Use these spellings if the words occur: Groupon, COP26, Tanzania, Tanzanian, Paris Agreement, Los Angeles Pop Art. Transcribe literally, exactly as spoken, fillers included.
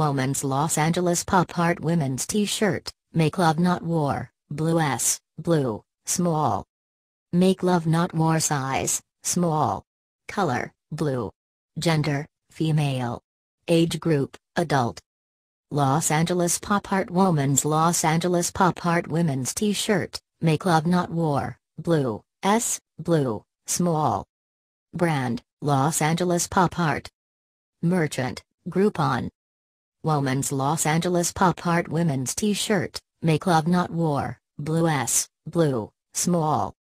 Woman's Los Angeles Pop Art Women's T-Shirt, Make Love Not War, Blue S, Blue, Small. Make Love Not War Size, Small. Color, Blue. Gender, Female. Age Group, Adult. Los Angeles Pop Art Woman's Los Angeles Pop Art Women's T-Shirt, Make Love Not War, Blue, S, Blue, Small. Brand, Los Angeles Pop Art. Merchant, Groupon. Woman's Los Angeles Pop Art Women's T-Shirt, Make Love Not War, Blue S, Blue, Small.